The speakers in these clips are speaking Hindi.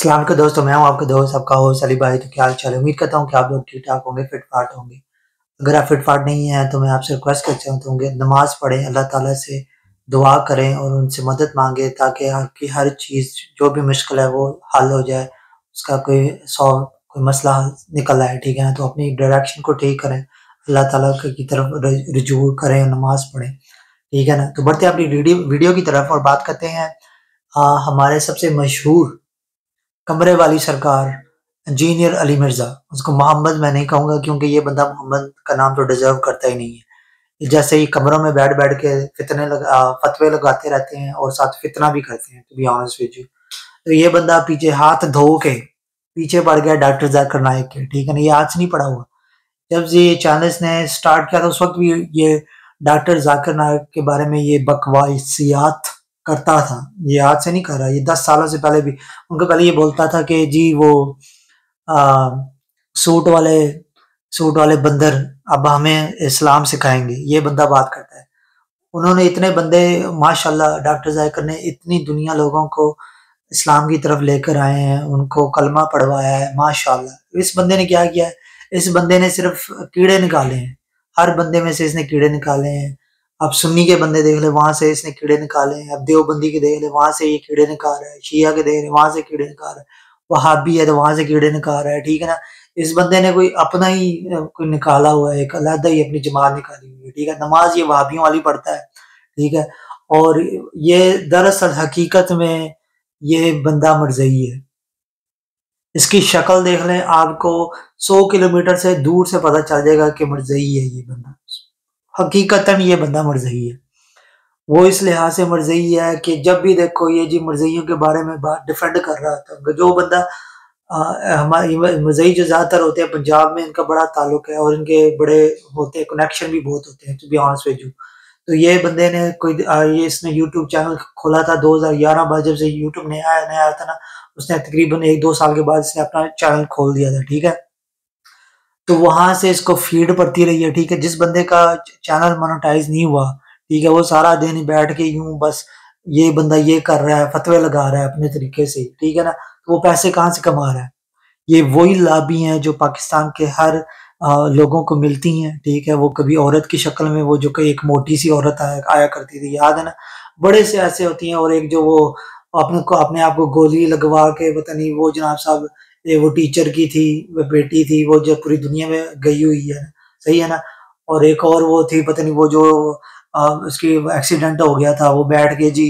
अस्सलाम वालेकुम दोस्तों, मैं हूं आपके दोस्त आपका होस्ट अली भाई। तो क्या हाल चाल, उम्मीद करता हूं कि आप लोग ठीक ठाक होंगे, फिट फाट होंगे। अगर आप फिट फाट नहीं हैं तो मैं आपसे रिक्वेस्ट करता हूं कि नमाज पढ़ें, अल्लाह ताला से दुआ करें और उनसे मदद मांगे ताकि आपकी हर चीज़ जो भी मुश्किल है वो हल हो जाए, उसका कोई मसला निकल आए। ठीक है ना, तो अपनी डायरेक्शन को ठीक करें, अल्लाह ताला की तरफ रुजू करें, नमाज पढ़ें। ठीक है ना, तो बढ़ते हैं अपनी वीडियो की तरफ और बात करते हैं हमारे सबसे मशहूर कमरे वाली सरकार इंजीनियर अली मिर्ज़ा। उसको मोहम्मद मैं नहीं कहूँगा क्योंकि ये बंदा मोहम्मद का नाम तो डिज़र्व करता ही नहीं है। जैसे ही कमरों में बैठ बैठ के फतवे लगाते रहते हैं और साथ फितना भी करते हैं। To be honest with you, तो ये बंदा पीछे हाथ धो के पीछे पड़ गया डॉक्टर ज़ाकिर नाइक के। ठीक है ना, ये आज नहीं पड़ा हुआ, जब ये चैनल्स ने स्टार्ट किया था उस वक्त भी ये डॉक्टर ज़ाकिर नाइक के बारे में ये बकवासियात करता था। ये आज से नहीं कर रहा, ये 10 सालों से पहले भी उनके पहले ये बोलता था कि जी वो सूट वाले बंदर अब हमें इस्लाम सिखाएंगे। ये बंदा बात करता है। उन्होंने इतने बंदे माशाल्लाह, डॉक्टर ज़ाकिर ने इतनी दुनिया लोगों को इस्लाम की तरफ लेकर आए हैं, उनको कलमा पढ़वाया है माशाल्लाह। इस बंदे ने क्या किया है, इस बंदे ने सिर्फ कीड़े निकाले हैं, हर बंदे में से इसने कीड़े निकाले हैं। अब सुन्नी के बंदे देख ले, वहाँ से इसने कीड़े निकाले हैं। अब देवबंदी के देख ले, वहाँ से ये कीड़े निकाल रहा है। शिया के देख ले, वहाँ से कीड़े निकाल रहा है। वहाबी है तो वहाँ से कीड़े निकाल रहा है। ठीक है ना, इस बंदे ने कोई अपना ही कोई निकाला हुआ है, एक अलहदा ही अपनी जमात निकाली हुई है। ठीक है, नमाज ये वहाबियों वाली पढ़ता है। ठीक है, और ये दरअसल हकीकत में ये बंदा मरजई है। इसकी शक्ल देख लें, आपको 100 किलोमीटर से दूर से पता चल जाएगा कि मरजई है ये बंदा। हकीकतन ये बंदा मरजई है। वो इस लिहाज से मरजई है कि जब भी देखो ये जी मरजइयों के बारे में बात डिफेंड कर रहा था। जो बंदा हमारे मरजई जो ज़्यादातर होते हैं पंजाब में, इनका बड़ा ताल्लुक है और इनके बड़े होते हैं, कनेक्शन भी बहुत होते हैं। To be honest with you, तो ये बंदे ने इसने यूट्यूब चैनल खोला था 2011 बाद। जब से यूट्यूब नया आया था ना, उसने तकरीबन 1-2 साल के बाद इसने अपना चैनल खोल दिया था। ठीक है, तो वहां से इसको फीड पड़ती रही है। ठीक है, जिस बंदे का चैनल मोनेटाइज नहीं हुआ, ठीक है, वो सारा दिन बैठ के यूं बस ये बंदा ये कर रहा है, फतवे लगा रहा है अपने तरीके से। ठीक है ना, तो वो पैसे कहाँ से कमा रहा है? ये वही लाभी हैं जो पाकिस्तान के हर लोगों को मिलती हैं। ठीक है, वो कभी औरत की शक्ल में, वो जो कि एक मोटी सी औरत आया करती थी, याद है ना, बड़े से ऐसे होती हैं। और एक जो वो अपने आप को गोली लगवा के, पता नहीं वो जनाब साहब वो टीचर की थी, वो बेटी थी, वो जो पूरी दुनिया में गई हुई है, सही है ना। और एक और वो थी, पता नहीं वो जो उसकी एक्सीडेंट हो गया था, वो बैठ के जी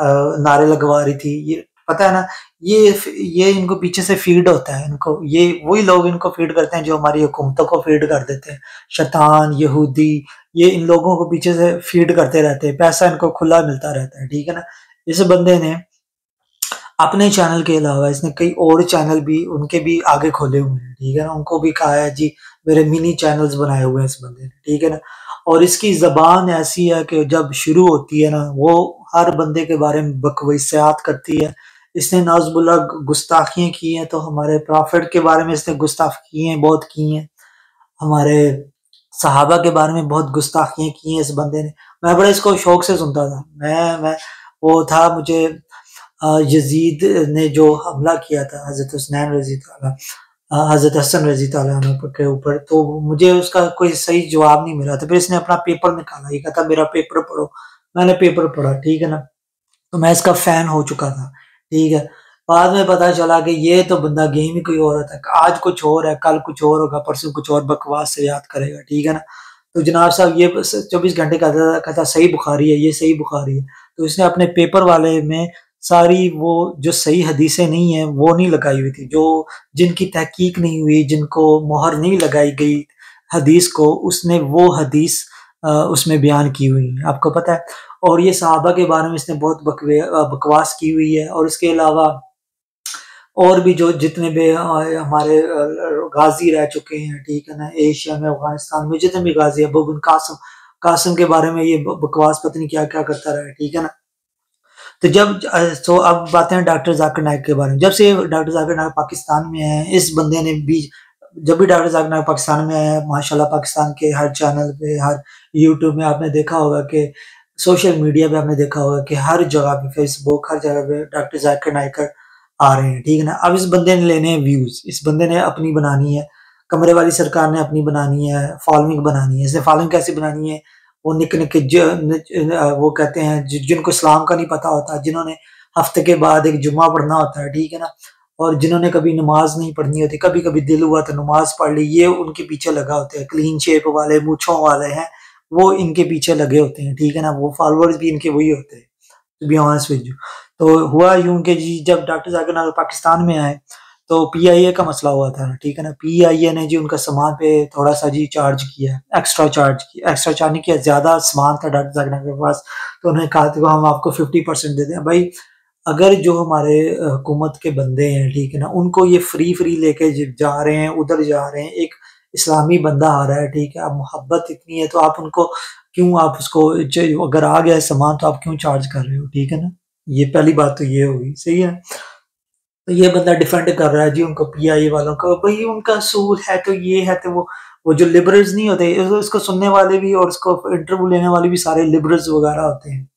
नारे लगवा रही थी। ये पता है ना, ये इनको पीछे से फीड होता है। इनको ये वही लोग इनको फीड करते हैं जो हमारी हुकूमतों को फीड कर देते हैं। शैतान, यहूदी, ये इन लोगों को पीछे से फीड करते रहते हैं, पैसा इनको खुला मिलता रहता है। ठीक है ना, इस बंदे ने अपने चैनल के अलावा इसने कई और चैनल भी उनके भी आगे खोले हुए हैं। ठीक है ना, उनको भी कहा है जी मेरे मिनी चैनल्स बनाए हुए हैं इस बंदे ने। ठीक है ना, और इसकी ज़बान ऐसी है कि जब शुरू होती है ना, वो हर बंदे के बारे में बकवासियात करती है। इसने नाउज़ुबिल्लाह गुस्ताखियाँ की हैं, तो हमारे प्रॉफिट के बारे में इसने गुस्ताखियाँ बहुत की हैं, हमारे सहाबा के बारे में बहुत गुस्ताखियाँ की हैं इस बंदे ने। मैं बड़े इसको शौक़ से सुनता था। मैं वो था, मुझे यजीद ने जो हमला किया था हज़रत उस्मान रज़ी अल्लाह हज़रत हसन रज़ी अल्लाह के ऊपर, तो मुझे उसका कोई सही जवाब नहीं मिला था। फिर इसने अपना पेपर निकाला, ये कहता मेरा पेपर पढ़ो। मैंने पेपर पढ़ा, ठीक है ना, तो मैं इसका फ़ैन हो चुका था। ठीक है, बाद में पता चला कि ये तो बंदा गेम ही कोई और होता है, आज कुछ और है, कल कुछ और होगा, परसों कुछ और बकवास से याद करेगा। ठीक है ना, तो जनाब साहब ये 24 घंटे कहता सही बुखारी है, ये सही बुखारी है। तो इसने अपने पेपर वाले में सारी वो जो सही हदीसें नहीं है वो नहीं लगाई हुई थी, जो जिनकी तहकीक नहीं हुई, जिनको मोहर नहीं लगाई गई हदीस को, उसने वो हदीस उसमें बयान की हुई है, आपको पता है। और ये सहाबा के बारे में इसने बहुत बकवास की हुई है। और इसके अलावा और भी जो जितने भी हमारे गाजी रह चुके हैं, ठीक है ना, एशिया में, अफगानिस्तान में जितने भी गाजी है, अबू बिन कासिम के बारे में ये बकवास पता नहीं क्या क्या करता रहा है। ठीक है ना, तो अब बातें हैं डॉक्टर ज़ाकिर नाइक के बारे में। जब से डॉक्टर ज़ाकिर नाइक पाकिस्तान में है, इस बंदे ने भी जब भी डॉक्टर ज़ाकिर नाइक पाकिस्तान में है, माशाल्लाह पाकिस्तान के हर चैनल पे, हर यूट्यूब में आपने देखा होगा, कि सोशल मीडिया पे आपने देखा होगा कि हर जगह पे, फेसबुक, हर जगह पे डॉक्टर ज़ाकिर नाइक आ रहे हैं, ठीक है ना। अब इस बंदे ने लेने हैं व्यूज़, इस बंदे ने अपनी बनानी है, कमरे वाली सरकार ने अपनी बनानी है, फॉलोइंग बनानी है। इसने फॉलोइंग कैसे बनानी है, वो निक वो कहते हैं जिनको इस्लाम का नहीं पता होता, जिन्होंने हफ्ते के बाद एक जुम्मा पढ़ना होता है, ठीक है ना, और जिन्होंने कभी नमाज नहीं पढ़नी होती, कभी कभी दिल हुआ तो नमाज पढ़ ली, ये उनके पीछे लगा होते हैं। क्लीन शेप वाले, मूँछों वाले हैं, वो इनके पीछे लगे होते हैं, ठीक है ना। वो फॉलोअर्स भी इनके वही होते हैं, to be honest with you. तो हुआ यूं कि जी जब डॉक्टर जाकिर नाइक पाकिस्तान में आए तो PIA का मसला हुआ था, ठीक है ना। PIA ने जी उनका सामान पे थोड़ा सा जी चार्ज किया, एक्स्ट्रा चार्ज नहीं किया, ज़्यादा सामान था डॉक्टर जाकिर नाइक के पास, तो उन्होंने कहा था हम आपको 50% दे दें। भाई अगर जो हमारे हुकूमत के बंदे हैं, ठीक है ना, उनको ये फ्री लेके जा रहे हैं, उधर जा रहे हैं, एक इस्लामी बंदा आ रहा है, ठीक है, अब मोहब्बत इतनी है तो आप उनको क्यों, आप उसको अगर आ गया है सामान तो आप क्यों चार्ज कर रहे हो, ठीक है ना। ये पहली बात तो ये होगी, सही है। तो ये बंदा डिफेंड कर रहा है जी उनको, PIA वालों को, भाई उनका असूल है तो ये है। तो वो जो लिबरल्स नहीं होते, इसको सुनने वाले भी और इसको इंटरव्यू लेने वाले भी सारे लिबरल्स वगैरह होते हैं।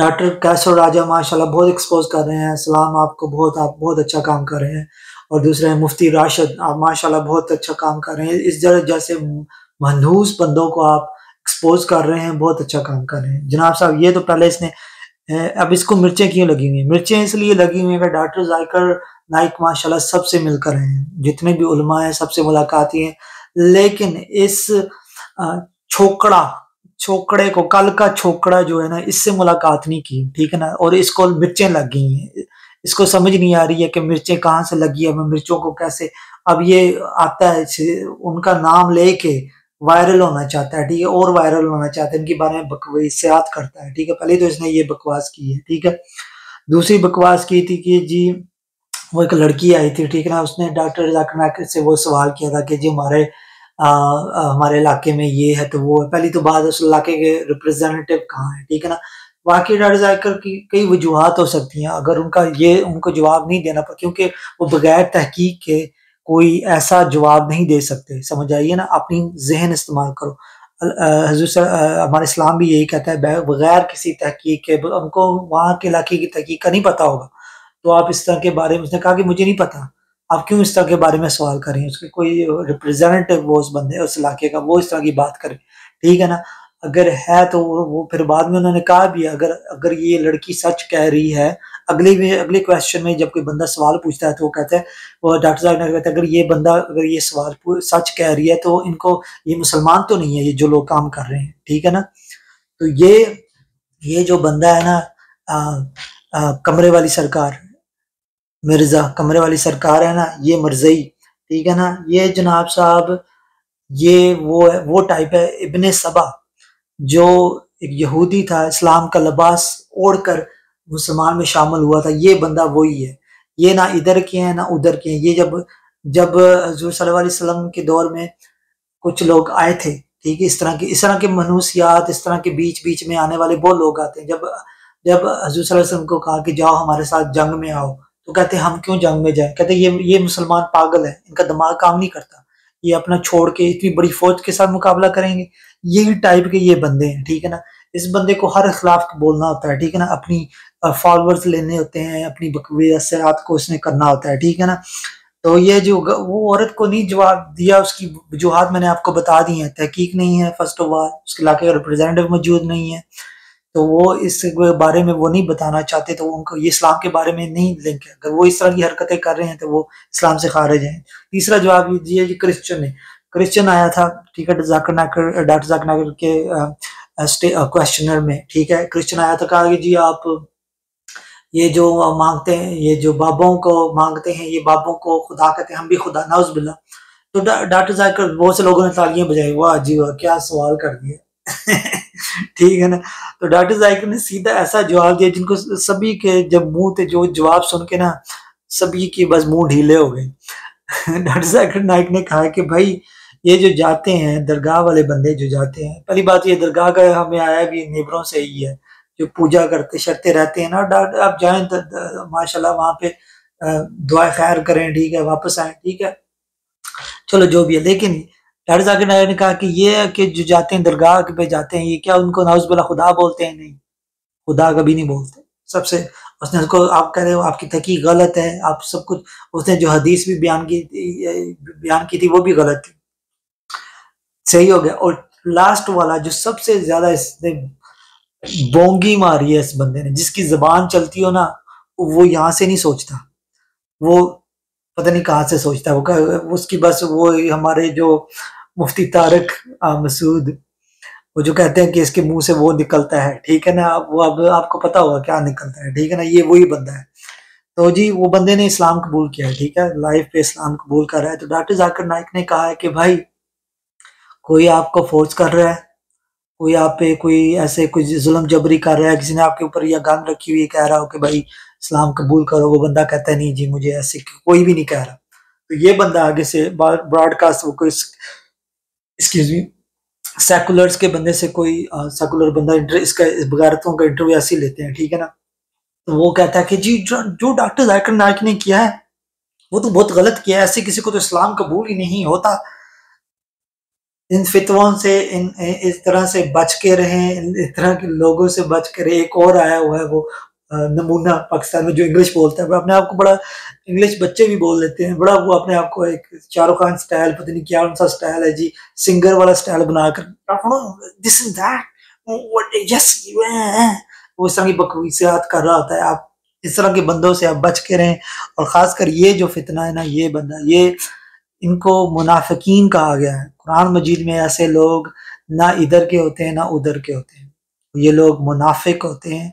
डॉक्टर कैसर राजा माशाल्लाह बहुत एक्सपोज कर रहे हैं, सलाम आपको, आप बहुत अच्छा काम कर रहे हैं। और दूसरे हैं मुफ्ती राशिद, आप माशाल्लाह बहुत अच्छा काम कर रहे हैं। इस तरह जैसे मनहूस बंदों को आप एक्सपोज कर रहे हैं, बहुत अच्छा काम कर रहे हैं जनाब साहब। ये तो पहले इसने, अब इसको मिर्चें क्यों लगी हुई हैं? मिर्चें इसलिए लगी हुई हैं कि डॉक्टर जाकिर नाइक माशाल्लाह सबसे मिलकर हैं, जितने भी उलमा हैं सबसे मुलाकाती हैं, लेकिन इस छोकड़े को, कल का छोकड़ा जो है ना, इससे मुलाकात नहीं की, ठीक है ना। और इसको मिर्चें लग गई हैं, इसको समझ नहीं आ रही है कि मिर्चें कहाँ से लगी है, मैं मिर्चों को कैसे। अब ये आता है उनका नाम लेके वायरल होना चाहता है, ठीक है, और वायरल होना चाहता है, इनके बारे में बकवासियात करता है, ठीक है। पहले तो इसने ये बकवास की है, ठीक है। दूसरी बकवास की थी कि जी वो एक लड़की आई थी, ठीक है ना, उसने डॉक्टर जाकिर नाइक से वो सवाल किया था कि जी हमारे इलाके में ये है तो वो है। पहली तो बात उस इलाके के रिप्रेजेंटेटिव कहाँ है, ठीक है ना। बाकी डॉक्टर जाकिर की कई वजूहत हो सकती हैं, अगर उनको जवाब नहीं देना पड़ा, क्योंकि वो बगैर तहकीक के कोई ऐसा जवाब नहीं दे सकते, समझ आइए ना। अपनी जहन इस्तेमाल करो, हमारे इस्लाम भी यही कहता है, बगैर किसी तहकीक के। उनको वहाँ के इलाके की तहकीक का नहीं पता होगा, तो आप इस तरह के बारे में, उसने कहा कि मुझे नहीं पता, आप क्यों इस तरह के बारे में सवाल करें। उसके कोई रिप्रेजेंटेटिव वो उस बंदे उस इलाके का, वो इस तरह की बात करे, ठीक है ना। अगर है तो वो फिर बाद में उन्होंने कहा भी, अगर ये लड़की सच कह रही है, अगले क्वेश्चन में जब कोई बंदा सवाल पूछता है तो वो कहता है, वो डॉक्टर साहब ने कहता है अगर ये सवाल सच कह रही है तो इनको, ये मुसलमान तो नहीं है ये जो लोग काम कर रहे हैं, ठीक है ना। तो ये जो बंदा है ना, कमरे वाली सरकार मिर्ज़ा, कमरे वाली सरकार है ना, ये मर्ज़ई, ठीक है ना। ये जनाब साहब ये वो है, वो टाइप है इब्न सबा, जो एक यहूदी था, इस्लाम का लिबास ओढ़कर मुसलमान में शामिल हुआ था, ये बंदा वही है। ये ना इधर के हैं ना उधर के हैं। ये जब हुज़ूर सल्लल्लाहु अलैहि वसल्लम के दौर में कुछ लोग आए थे, ठीक है, इस तरह के मनहूसियात, इस तरह के बीच में आने वाले बहुत लोग आते हैं। जब हुज़ूर सल्लल्लाहु अलैहि वसल्लम को कहा कि जाओ हमारे साथ जंग में आओ, तो कहते हम क्यों जंग में जाए, कहते ये मुसलमान पागल है, इनका दिमाग काम नहीं करता, ये अपना छोड़ के इतनी बड़ी फौज के साथ मुकाबला करेंगे। यही टाइप के ये बंदे हैं, ठीक है ना। इस बंदे को हर खिलाफ बोलना होता है, ठीक है ना, अपनी फॉलोअर्स लेने होते हैं, अपनी बकवासियात को उसने करना होता है, ठीक है ना। तो ये जो वो औरत को नहीं जवाब दिया, उसकी वजूहत मैंने आपको बता दी है। तहकीक नहीं है फर्स्ट ऑफ ऑल, उसके इलाके का रिप्रेजेंटेटिव मौजूद नहीं है, तो वो इस बारे में वो नहीं बताना चाहते, तो उनको ये इस्लाम के बारे में नहीं लिंक है। अगर वो इस तरह की हरकतें कर रहे हैं तो वो इस्लाम से खारिज हैं। तीसरा जवाब ये जी क्रिश्चियन आया था, ठीक है, डॉक्टर जाकिर नाइक के क्वेश्चनर में, ठीक है, क्रिश्चियन आया था, कहा कि जी आप ये जो मांगते हैं, ये जो बाबों को मांगते हैं, ये बाबों को खुदा कहते हैं, हम भी खुदा, नाउज़ुबिल्लाह। तो डॉक्टर जाकिर, बहुत से लोगों ने तालियां बजाई, वाह जी वाह क्या सवाल कर दिया ठीक है ना। तो डॉक्टर जाकिर ने सीधा ऐसा जवाब दिया जिनको सभी के जब मुंह थे, जो जवाब सुन के ना सभी के बस मुंह ढीले हो गए डॉक्टर जाकिर नाइक ने कहा कि भाई ये जो जाते हैं दरगाह वाले बंदे जो जाते हैं, पहली बात ये दरगाह का हमें आया भी नेबरों से ही है, जो पूजा करते शरते रहते हैं ना। आप जाएं माशाल्लाह वहाँ पे दुआ खैर करें, ठीक है, वापस आए, ठीक है, चलो जो भी है। लेकिन डॉक्टर जाकिर नाइक ने कहा कि ये कि जो जाते हैं दरगाह पे जाते हैं, ये क्या उनको नाउज़ बिल्लाह खुदा बोलते हैं? नहीं, खुदा कभी नहीं बोलते, सबसे उसने उसको आप कह रहे हो आपकी तहकीक गलत है, आप सब कुछ उसने जो हदीस भी बयान की थी वो भी गलत थी, सही हो गया। और लास्ट वाला जो सबसे ज्यादा इसने बोंगी मारी है इस बंदे ने, जिसकी जबान चलती हो ना वो यहाँ से नहीं सोचता, वो पता नहीं कहाँ से सोचता है, वो उसकी बस वो हमारे जो मुफ्ती तारक मसूद वो जो कहते हैं कि इसके मुंह से वो निकलता है, ठीक है ना, वो अब आपको पता होगा क्या निकलता है, ठीक है ना, ये वही बंदा है। तो जी वो बंदे ने इस्लाम कबूल किया है, ठीक है, लाइफ पे इस्लाम कबूल कर रहा है। तो डॉक्टर जाकिर नाइक ने कहा है कि भाई कोई आपको फोर्स कर रहा है, कोई आप पे कोई ऐसे कुछ जुल्म जबरी कर रहा है, किसी ने आपके ऊपर यह गान रखी हुई कह रहा हो कि भाई इस्लाम कबूल करो, वो बंदा कहता है नहीं जी मुझे ऐसे कोई भी नहीं कह रहा, तो ये बंदा आगे से ब्रॉडकास्ट वो कोई एक्सक्यूज मी सेकुलर्स के बंदे से कोई सेकुलर बंदा इसका बगारतों का इंटरव्यू ऐसे लेते हैं, ठीक है ना, तो वो कहता है कि जी जो डॉक्टर जाकिर नाइक ने किया है वो तो बहुत गलत किया है, ऐसे किसी को तो इस्लाम कबूल ही नहीं होता, इन फितवों से इस तरह से बच के रहें, इस तरह के लोगों से बच के रहे। एक और आया हुआ है वो नमूना पाकिस्तान में जो इंग्लिश बोलता है, पर अपने आप को बड़ा इंग्लिश बच्चे भी बोल लेते हैं, बड़ा वो अपने आप को एक शाहरुख खान स्टाइल पता नहीं क्या उनसा स्टाइल है जी, सिंगर वाला स्टाइल बनाकर दिस इज दैट यस वो इस तरह की बकवासात कर रहा होता है। आप इस तरह के बंदों से आप बच के रहें, और ख़ासकर ये जो फितना है ना, ये बंदा ये इनको मुनाफिकीन कहा गया है कुरान मजीद में। ऐसे लोग ना इधर के होते हैं ना उधर के होते हैं, ये लोग मुनाफिक होते हैं।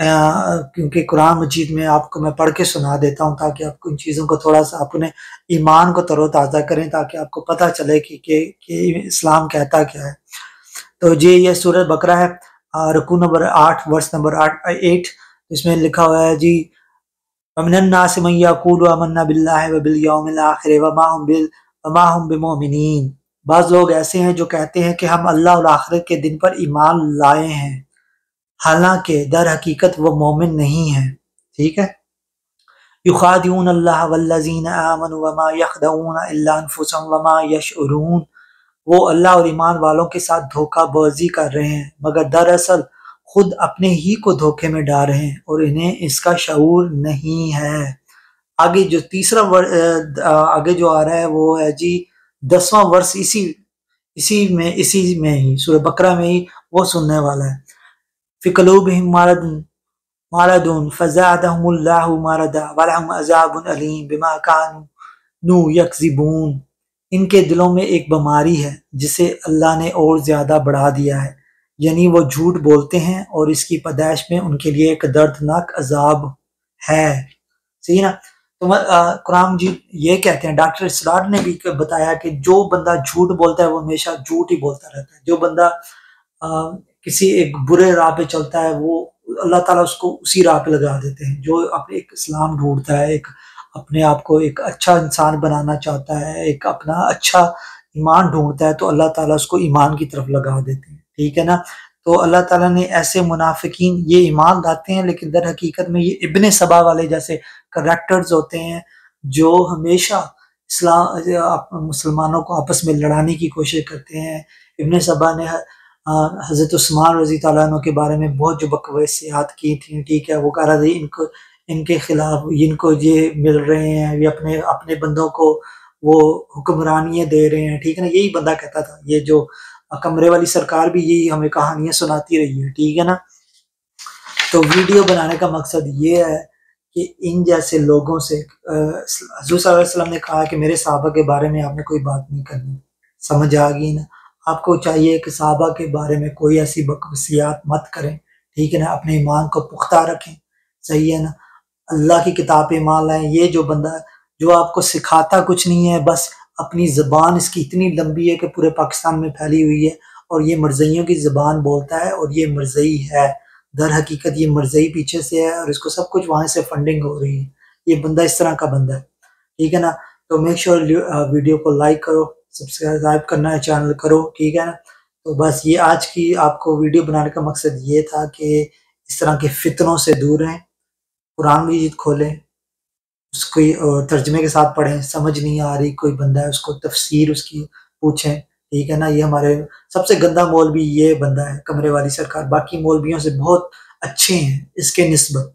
क्योंकि कुरान मजीद में आपको मैं पढ़ के सुना देता हूँ ताकि आपको इन चीज़ों को थोड़ा सा अपने ईमान को तरोताज़ा करें, ताकि आपको पता चले कि इस्लाम कहता क्या है। तो ये सूरह बकरा है, रुकू नंबर 8 वर्स नंबर 8, इसमें लिखा हुआ है जी वमन्नास मय्याकूलु आमन्ना बिल्लाहि व बिल यौमिल आखिर वमा हुम बिमुमिनीन। बाज़ लोग ऐसे हैं जो कहते हैं कि हम अल्लाह और आखिरत के दिन पर ईमान लाए हैं, हालांकि दर हकीकत वो मोमिन नहीं है, ठीक है। युखादिउन अल्लाह वल्लज़ीन आमनु वमा यखदऊन इल्ला अनफुसहुम वमा यशउरून, वो अल्लाह और ईमान वालों के साथ धोखाबाजी कर रहे हैं मगर दरअसल खुद अपने ही को धोखे में डाल रहे हैं और इन्हें इसका शऊर नहीं है। आगे जो तीसरा आगे जो आ रहा है वो है जी 10वां वर्ष इसी में ही सूरह बकरा में ही वो सुनने वाला है। फ़िक़लूबिहिम मारदुन फ़ज़ादहुमुल्लाहु मारदा वलहुम अज़ाबुन अलीम बिमा कानू यकज़िबून, इनके दिलों में एक बीमारी है जिसे अल्लाह ने और ज़्यादा बढ़ा दिया है, यानी वो झूठ बोलते हैं और इसकी पैदाइश में उनके लिए एक दर्दनाक अजाब है, सही ना। तो कुरान जी ये कहते हैं, डॉक्टर सरार ने भी बताया कि जो बंदा झूठ बोलता है वो हमेशा झूठ ही बोलता रहता है, जो बंदा किसी एक बुरे राह पे चलता है वो अल्लाह ताला उसको उसी राह पे लगा देते हैं। जो अपने एक इस्लाम ढूंढता है, एक अपने आप को एक अच्छा इंसान बनाना चाहता है, एक अपना अच्छा ईमान ढूंढता है, तो अल्लाह ताला उसको ईमान की तरफ लगा देते हैं, ठीक है ना। तो अल्लाह ताला ने ऐसे मुनाफिकीन ये ईमान लाते हैं लेकिन दर हकीकत में ये इब्न सबा वाले जैसे करैक्टर्स होते हैं जो हमेशा मुसलमानों को आपस में लड़ाने की कोशिश करते हैं। इब्न सबा ने हज़रत उस्मान रज़ी अल्लाह अन्हु के बारे में बहुत जो बकवासियात की थी, ठीक है, वो कह रहा था इनके खिलाफ इनको ये मिल रहे हैं, ये अपने अपने बंदों को वो हुक्मरानियाँ दे रहे हैं, ठीक है ना। यही बंदा कहता था, ये जो कमरे वाली सरकार भी यही हमें कहानियाँ सुनाती रही है, ठीक है ना। तो वीडियो बनाने का मकसद ये है कि इन जैसे लोगों से हुज़ूर सल्लल्लाहु अलैहि वसल्लम ने कहा कि मेरे सहाबा के बारे में आपने कोई बात नहीं करनी, समझ आ गई ना। आपको चाहिए कि सहाबा के बारे में कोई ऐसी बकवासियात मत करें, ठीक है ना, अपने ईमान को पुख्ता रखें, सही है ना, अल्लाह की किताब पे ईमान लाएं। ये जो बंदा जो आपको सिखाता कुछ नहीं है, बस अपनी ज़बान इसकी इतनी लंबी है कि पूरे पाकिस्तान में फैली हुई है, और ये मरज़इयों की ज़बान बोलता है, और ये मरज़ई है, दर हकीकत ये मरज़ई पीछे से है और इसको सब कुछ वहाँ से फंडिंग हो रही है। ये बंदा इस तरह का बंदा है, ठीक है ना। तो मेक श्योर वीडियो को लाइक करो, सब्सक्राइब करना है चैनल करो, ठीक है ना। तो बस ये आज की आपको वीडियो बनाने का मकसद ये था कि इस तरह के फितनों से दूर रहें, कुरान मजीद खोलें, उसको तर्जमे के साथ पढ़ें, समझ नहीं आ रही कोई बंदा है उसको तफसीर उसकी पूछें, ठीक है ना। ये हमारे सबसे गंदा मौलवी ये बंदा है, कमरे वाली सरकार। बाकी मौलवियों से बहुत अच्छे हैं इसके निस्बत।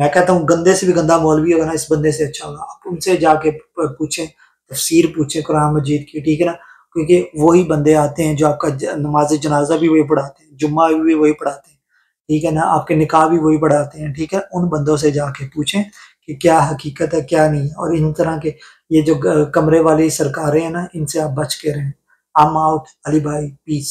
मैं कहता हूँ गंदे से भी गंदा मौलवी होगा ना इस बंदे से अच्छा होगा। आप उनसे जाके पूछें, तफसीर पूछें कुरान मजीद की, ठीक है ना, क्योंकि वही बंदे आते हैं जो आपका नमाज जनाजा भी वही पढ़ाते हैं, जुम्मा भी वही पढ़ाते हैं, ठीक है ना, आपके निकाह भी वही पढ़ाते हैं, ठीक है। उन बंदों से जाके पूछें कि क्या हकीकत है क्या नहीं है। और इन तरह के ये जो कमरे वाली सरकारें हैं ना, इनसे आप बच के रहें। आम आउट, अली भाई, पीस।